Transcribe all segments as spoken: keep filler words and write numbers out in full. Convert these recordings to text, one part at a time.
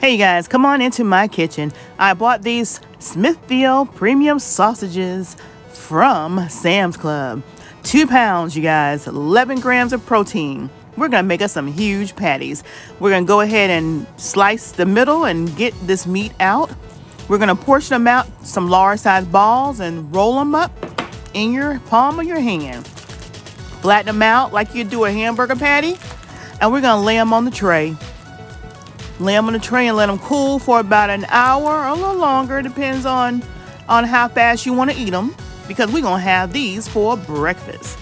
Hey guys, come on into my kitchen. I bought these Smithfield Premium Sausages from Sam's Club. Two pounds, you guys, eleven grams of protein. We're gonna make us some huge patties. We're gonna go ahead and slice the middle and get this meat out. We're gonna portion them out, some large size balls, and roll them up in your palm of your hand. Flatten them out like you do a hamburger patty. And we're gonna lay them on the tray. Lay them on the tray and let them cool for about an hour or a little longer. It depends on, on how fast you want to eat them, because we're going to have these for breakfast.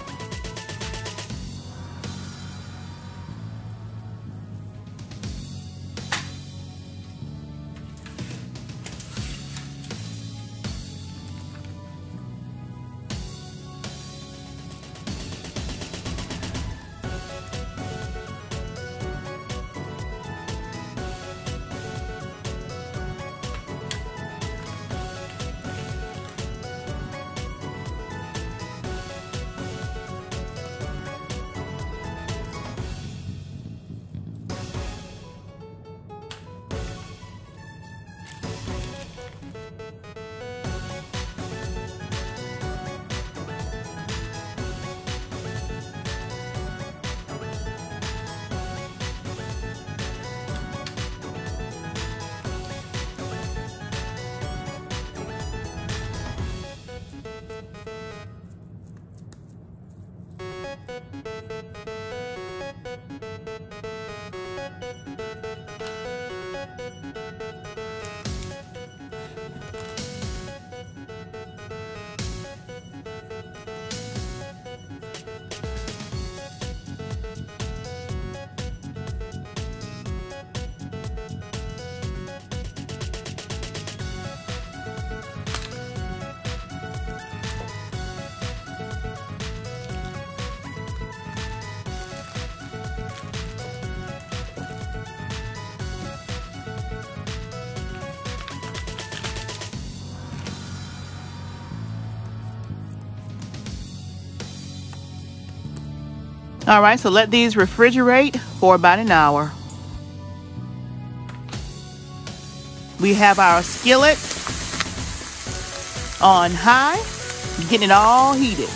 All right, so let these refrigerate for about an hour. We have our skillet on high, getting it all heated.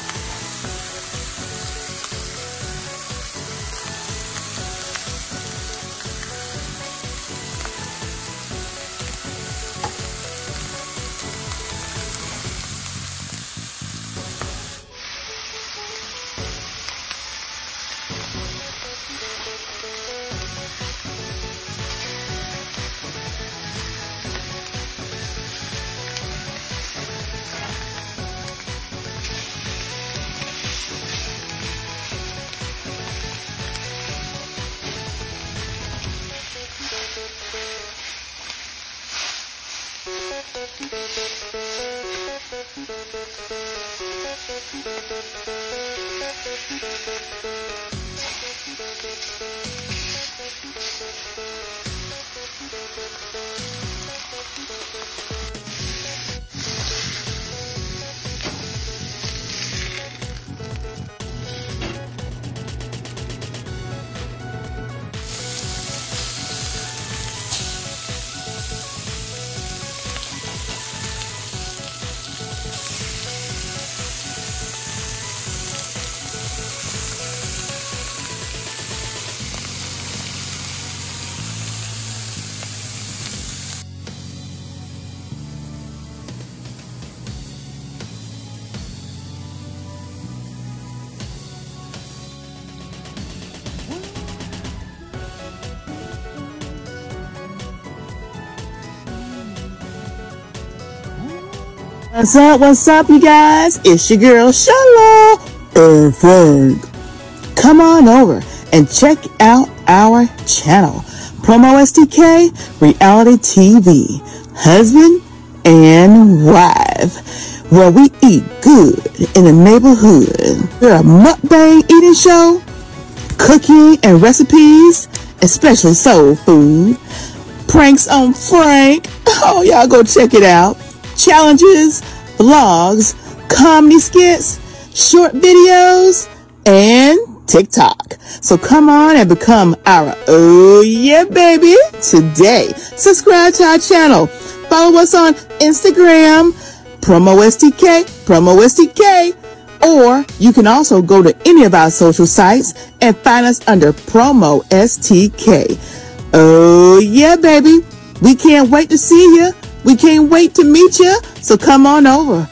What's up, what's up, you guys? It's your girl, Sheila and Frank. Come on over and check out our channel, Promo S T K Reality T V, husband and wife, where we eat good in the neighborhood. We're a mukbang eating show, cooking and recipes, especially soul food, pranks on Frank. Oh, y'all go check it out. Challenges, vlogs, comedy skits, short videos, and TikTok. So come on and become our oh yeah baby today. Subscribe to our channel. Follow us on Instagram, Promo S T K, Promo S T K. Or you can also go to any of our social sites and find us under Promo S T K. Oh yeah baby. We can't wait to see you. We can't wait to meet you. So come on over.